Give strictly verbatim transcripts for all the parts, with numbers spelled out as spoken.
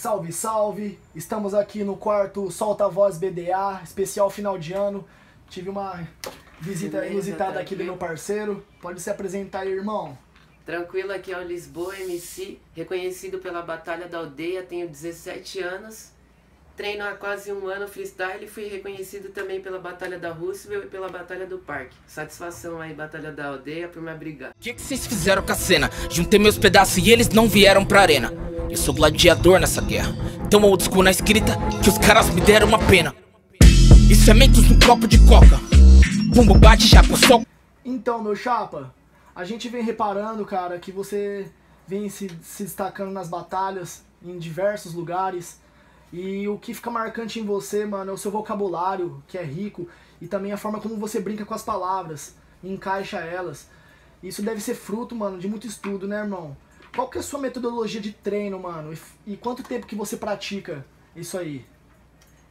Salve, salve! Estamos aqui no quarto Solta Voz B D A, especial final de ano. Tive uma visita inusitada tá aqui do meu parceiro. Pode se apresentar aí, irmão. Tranquilo, aqui é o Lisboa M C, reconhecido pela Batalha da Aldeia, tenho dezessete anos. Treino há quase um ano freestyle e fui reconhecido também pela Batalha da Rússia e pela Batalha do Parque. Satisfação aí, Batalha da Aldeia, por me abrigar. O que que vocês fizeram com a cena? Juntei meus pedaços e eles não vieram pra arena. Eu sou gladiador nessa guerra, tão old school na escrita que os caras me deram uma pena. E sementes no copo de coca, bumbo bate chapa, sol. Então, meu chapa, a gente vem reparando, cara, que você vem se, se destacando nas batalhas, em diversos lugares. E o que fica marcante em você, mano, é o seu vocabulário, que é rico. E também a forma como você brinca com as palavras, encaixa elas. Isso deve ser fruto, mano, de muito estudo, né, irmão? Qual que é a sua metodologia de treino, mano? E, e quanto tempo que você pratica isso aí?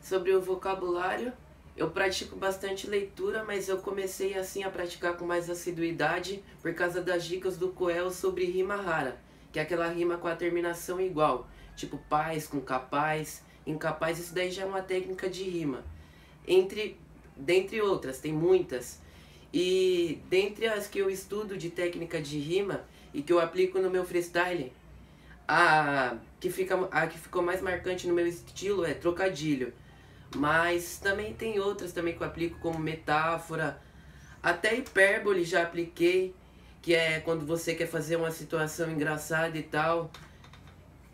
Sobre o vocabulário, eu pratico bastante leitura, mas eu comecei assim a praticar com mais assiduidade por causa das dicas do Koell sobre rima rara, que é aquela rima com a terminação igual, tipo paz com capaz, incapaz, isso daí já é uma técnica de rima. Entre, dentre outras, tem muitas. E dentre as que eu estudo de técnica de rima, e que eu aplico no meu freestyle, a que, fica, a que ficou mais marcante no meu estilo é trocadilho. Mas também tem outras também que eu aplico, como metáfora, até hipérbole já apliquei, que é quando você quer fazer uma situação engraçada e tal.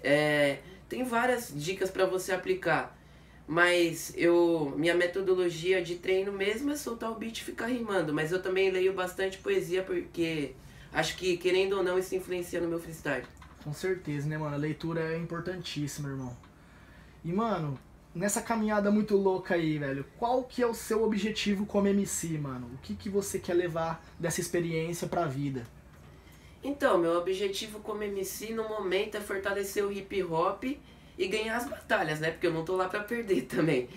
É, tem várias dicas para você aplicar, mas eu, minha metodologia de treino mesmo é soltar o beat e ficar rimando. Mas eu também leio bastante poesia, porque acho que, querendo ou não, isso influencia no meu freestyle. Com certeza, né, mano? A leitura é importantíssima, irmão. E, mano, nessa caminhada muito louca aí, velho, qual que é o seu objetivo como M C, mano? O que que você quer levar dessa experiência pra vida? Então, meu objetivo como M C, no momento, é fortalecer o hip-hop e ganhar as batalhas, né? Porque eu não tô lá pra perder também.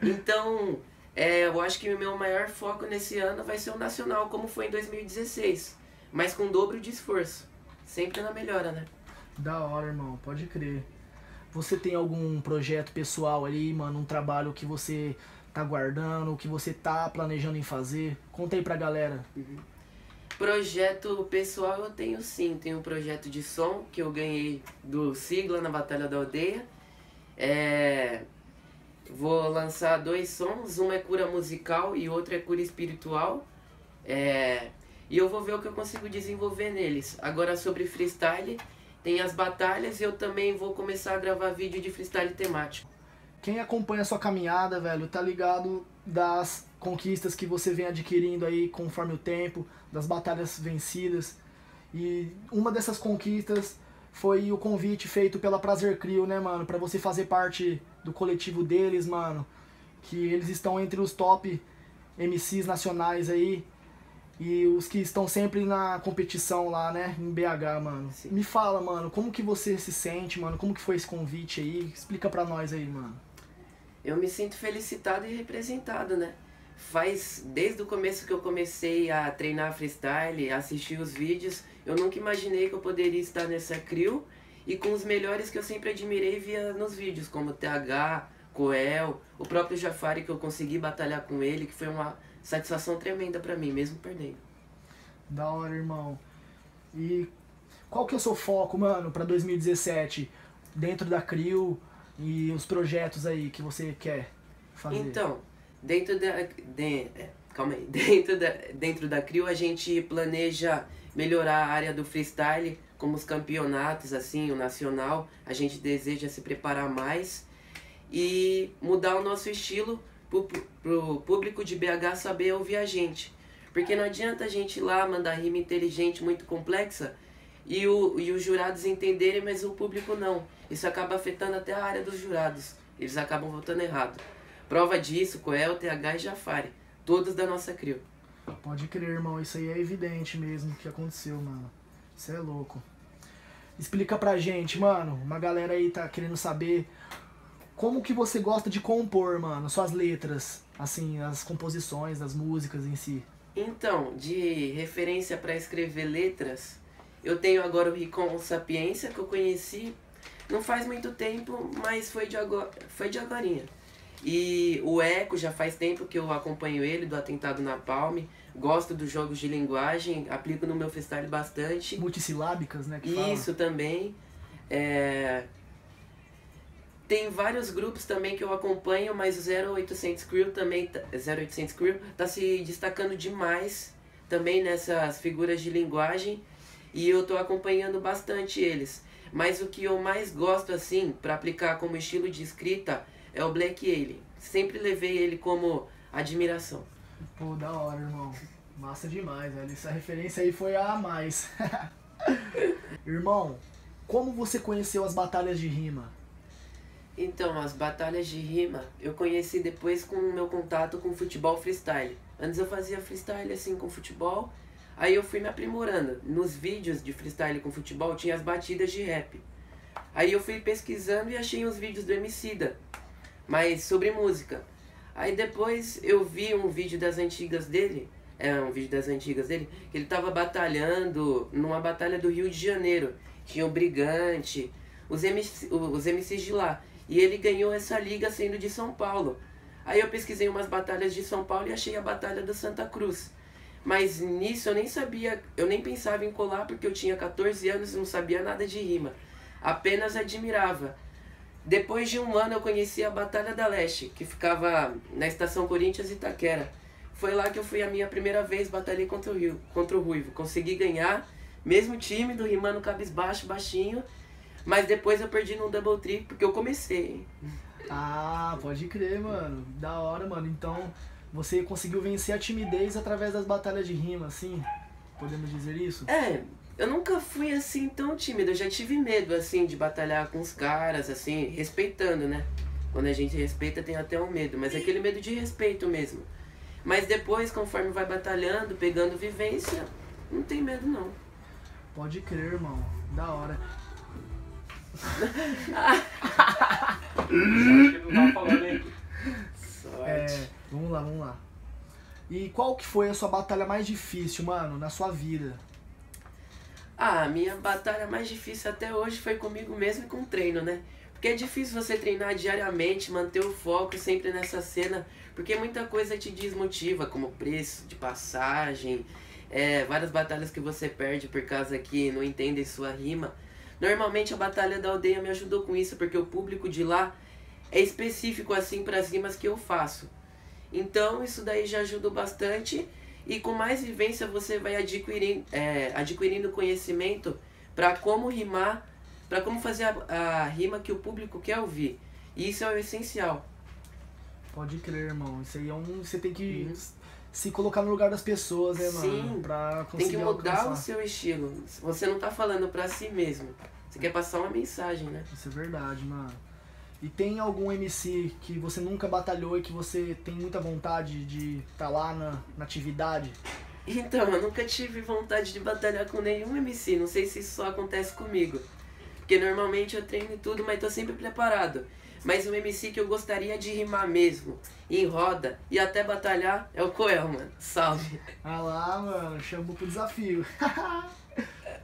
Então, é, eu acho que o meu maior foco nesse ano vai ser o nacional, como foi em dois mil e dezesseis. Mas com o dobro de esforço. Sempre na melhora, né? Da hora, irmão. Pode crer. Você tem algum projeto pessoal ali, mano? Um trabalho que você tá guardando, que você tá planejando em fazer? Conta aí pra galera. Uhum. Projeto pessoal eu tenho sim. Tenho um projeto de som que eu ganhei do Sigla na Batalha da Aldeia. É... Vou lançar dois sons. Um é cura musical e outro é cura espiritual. É... E eu vou ver o que eu consigo desenvolver neles. Agora, sobre freestyle, tem as batalhas e eu também vou começar a gravar vídeo de freestyle temático. Quem acompanha a sua caminhada, velho, tá ligado das conquistas que você vem adquirindo aí conforme o tempo, das batalhas vencidas. E uma dessas conquistas foi o convite feito pela Prazer Crew, né, mano? Pra você fazer parte do coletivo deles, mano. Que eles estão entre os top M Cs nacionais aí. E os que estão sempre na competição lá, né? Em B H, mano. Sim. Me fala, mano, como que você se sente, mano? Como que foi esse convite aí? Explica pra nós aí, mano. Eu me sinto felicitado e representado, né? Faz, desde o começo que eu comecei a treinar freestyle, assistir os vídeos, eu nunca imaginei que eu poderia estar nessa crew e com os melhores que eu sempre admirei via nos vídeos, como T H, Koell, o próprio Jafari, que eu consegui batalhar com ele, que foi uma satisfação tremenda pra mim, mesmo perdendo. Da hora, irmão. E qual que é o seu foco, mano, pra dois mil e dezessete? Dentro da CRIU e os projetos aí que você quer fazer? Então, dentro da... De, calma aí. Dentro da, dentro da CRIU a gente planeja melhorar a área do freestyle, como os campeonatos, assim, o nacional. A gente deseja se preparar mais e mudar o nosso estilo pro público de B H saber ouvir a gente. Porque não adianta a gente ir lá mandar rima inteligente, muito complexa, e, o, e os jurados entenderem, mas o público não. Isso acaba afetando até a área dos jurados. Eles acabam votando errado. Prova disso, Koell, T H e Jafari. Todos da nossa crew. Pode crer, irmão. Isso aí é evidente mesmo que aconteceu, mano. Isso é louco. Explica pra gente, mano. Uma galera aí tá querendo saber... Como que você gosta de compor, mano, suas letras, assim, as composições, as músicas em si? Então, de referência para escrever letras, eu tenho agora o Ricom Sapiência, que eu conheci não faz muito tempo, mas foi de agora, foi de agorinha. E o Eco já faz tempo que eu acompanho ele, do Atentado na Palme. Gosto dos jogos de linguagem, aplico no meu freestyle bastante. Multissilábicas, né? Que isso fala. Também. É... Tem vários grupos também que eu acompanho, mas o zero oitocentos Crew também, zero oitocentos Crew tá se destacando demais também nessas figuras de linguagem. E eu tô acompanhando bastante eles. Mas o que eu mais gosto, assim, para aplicar como estilo de escrita é o Black Alien. Sempre levei ele como admiração. Pô, da hora, irmão. Massa demais, velho. Essa referência aí foi a mais. Irmão, como você conheceu as batalhas de rima? Então, as batalhas de rima eu conheci depois com o meu contato com futebol freestyle. Antes eu fazia freestyle, assim, com futebol. Aí eu fui me aprimorando. Nos vídeos de freestyle com futebol tinha as batidas de rap. Aí eu fui pesquisando e achei uns vídeos do Emicida, mas sobre música. Aí depois eu vi um vídeo das antigas dele, é um vídeo das antigas dele, que ele tava batalhando numa batalha do Rio de Janeiro. Tinha o Brigante, os, M C, os M Cs de lá. E ele ganhou essa liga sendo de São Paulo. Aí eu pesquisei umas batalhas de São Paulo e achei a Batalha da Santa Cruz. Mas nisso eu nem sabia, eu nem pensava em colar porque eu tinha quatorze anos e não sabia nada de rima. Apenas admirava. Depois de um ano eu conheci a Batalha da Leste, que ficava na Estação Corinthians Itaquera. Foi lá que eu fui a minha primeira vez, batalhei contra o, Rio, contra o Ruivo. Consegui ganhar, mesmo tímido, rimando cabisbaixo, baixinho. Mas depois eu perdi num double trip, porque eu comecei. Ah, pode crer, mano. Da hora, mano. Então, você conseguiu vencer a timidez através das batalhas de rima, assim? Podemos dizer isso? É... Eu nunca fui, assim, tão tímido. Eu já tive medo, assim, de batalhar com os caras, assim, respeitando, né? Quando a gente respeita, tem até um medo. Mas é aquele medo de respeito mesmo. Mas depois, conforme vai batalhando, pegando vivência, não tem medo, não. Pode crer, irmão. Da hora. É, vamos lá, vamos lá. E qual que foi a sua batalha mais difícil, mano, na sua vida? Ah, a minha batalha mais difícil até hoje foi comigo mesmo e com o treino, né? Porque é difícil você treinar diariamente, manter o foco sempre nessa cena, porque muita coisa te desmotiva, como preço de passagem, é, várias batalhas que você perde por causa que não entendem sua rima. Normalmente a Batalha da Aldeia me ajudou com isso, porque o público de lá é específico assim para as rimas que eu faço. Então isso daí já ajudou bastante. E com mais vivência você vai adquirindo, é, adquirindo conhecimento para como rimar, para como fazer a, a rima que o público quer ouvir. E isso é o essencial. Pode crer, irmão. Isso aí é um... Você tem que uhum. se colocar no lugar das pessoas, né, mano? Sim, pra conseguir tem que mudar alcançar. O seu estilo. Você não tá falando pra si mesmo. Você quer passar uma mensagem, né? Isso é verdade, mano. E tem algum M C que você nunca batalhou e que você tem muita vontade de estar tá lá na, na atividade? Então, eu nunca tive vontade de batalhar com nenhum M C, não sei se isso só acontece comigo. Porque normalmente eu treino e tudo, mas tô sempre preparado. Mas um M C que eu gostaria de rimar mesmo, em roda e até batalhar, é o Koell, mano. Salve! Ah lá, mano, chamou pro desafio.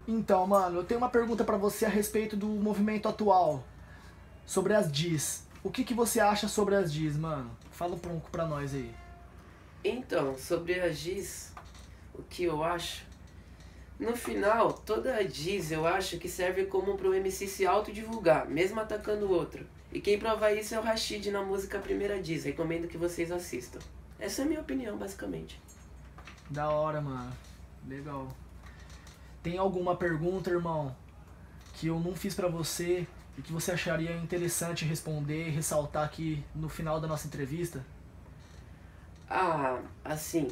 Então, mano, eu tenho uma pergunta pra você a respeito do movimento atual. Sobre as diz. O que, que você acha sobre as diz, mano? Fala um pouco pra nós aí. Então, sobre as diz, o que eu acho? No final, toda a diz eu acho que serve como pro M C se autodivulgar, mesmo atacando o outro. E quem prova isso é o Rashid na música Primeira Diz. Recomendo que vocês assistam. Essa é a minha opinião, basicamente. Da hora, mano. Legal. Tem alguma pergunta, irmão, que eu não fiz pra você... E que você acharia interessante responder e ressaltar aqui no final da nossa entrevista? Ah, assim...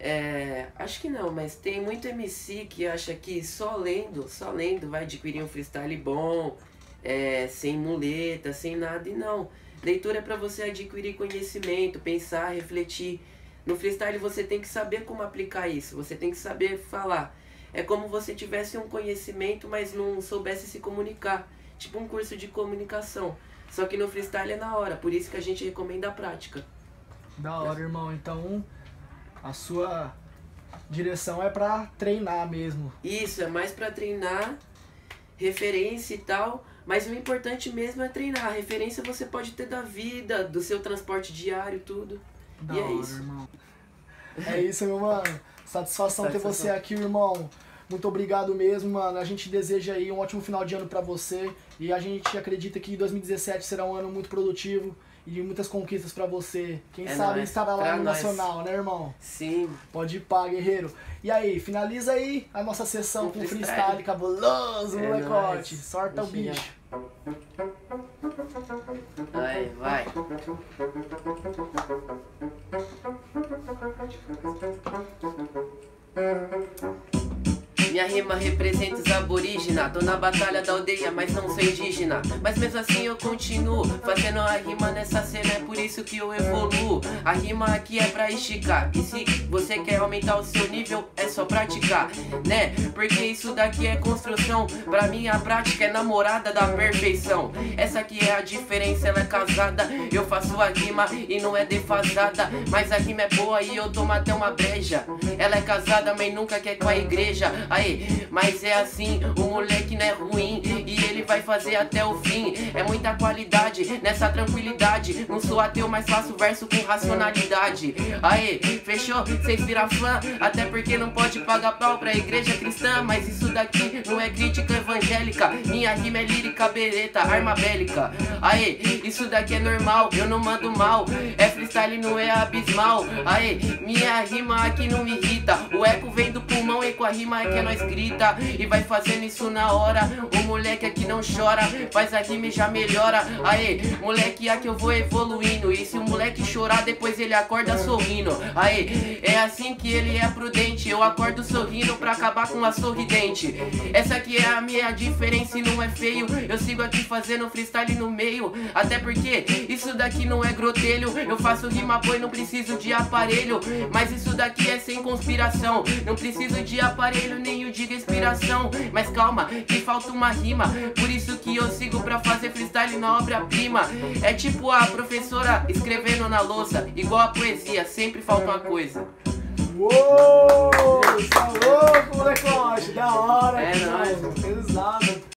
É, acho que não, mas tem muito M C que acha que só lendo, só lendo vai adquirir um freestyle bom, é, sem muleta, sem nada, e não. Leitura é pra você adquirir conhecimento, pensar, refletir. No freestyle você tem que saber como aplicar isso, você tem que saber falar. É como você tivesse um conhecimento, mas não soubesse se comunicar. Tipo um curso de comunicação, só que no freestyle é na hora, por isso que a gente recomenda a prática. Da hora, irmão. Então, a sua direção é pra treinar mesmo. Isso, é mais pra treinar, referência e tal, Mas o importante mesmo é treinar. A referência você pode ter da vida, do seu transporte diário, tudo. Da e hora, é isso. Irmão. É isso, meu mano. Satisfação, Satisfação ter você aqui, irmão. Muito obrigado mesmo, mano. A gente deseja aí um ótimo final de ano pra você. E a gente acredita que dois mil e dezessete será um ano muito produtivo e muitas conquistas pra você. Quem é sabe estará lá pra no nós. Nacional, né, irmão? Sim. Pode ir pá, guerreiro. E aí, finaliza aí a nossa sessão com freestyle, freestyle cabuloso, é molecote. Nóis. Sorta Deixa o bicho. Vai, vai. Minha rima representa os aborígena. Tô na batalha da aldeia, mas não sou indígena. Mas mesmo assim eu continuo fazendo a rima nessa cena, é por isso que eu evoluo. A rima aqui é pra esticar, e se você quer aumentar o seu nível, é só praticar, né? Porque isso daqui é construção. Pra mim a prática é namorada da perfeição. Essa aqui é a diferença, ela é casada. Eu faço a rima e não é defasada. Mas a rima é boa e eu tomo até uma breja. Ela é casada, mas nunca quer com a igreja. Mas é assim, o moleque não é ruim e ele vai fazer até o fim. É muita qualidade nessa tranquilidade. Não sou ateu, mas faço verso com racionalidade. Aê, fechou? Cês viram fã. Até porque não pode pagar pau pra igreja cristã. Mas isso daqui não é crítica evangélica. Minha rima é lírica, bereta, arma bélica. Aê, isso daqui é normal, eu não mando mal. É freestyle, não é abismal. Aê, minha rima aqui não me irrita. O eco vem do pulmão e com a rima é que é nós grita e vai fazendo isso na hora. O moleque aqui não chora, faz a rima e já melhora. Aê, moleque aqui eu vou evoluindo. E se o moleque chorar, depois ele acorda sorrindo. Aê, é assim que ele é prudente. Eu acordo sorrindo pra acabar com a sorridente. Essa aqui é a minha diferença e não é feio. Eu sigo aqui fazendo freestyle no meio. Até porque isso daqui não é grotelho. Eu faço rima boa e não preciso de aparelho. Mas isso daqui é sem conspiração. Não preciso de aparelho nem diga inspiração, mas calma, que falta uma rima. Por isso que eu sigo pra fazer freestyle na obra-prima. É tipo a professora escrevendo na louça, igual a poesia, sempre falta uma coisa. Uou, tá louco, molecote, da hora, é nóis. Pesado.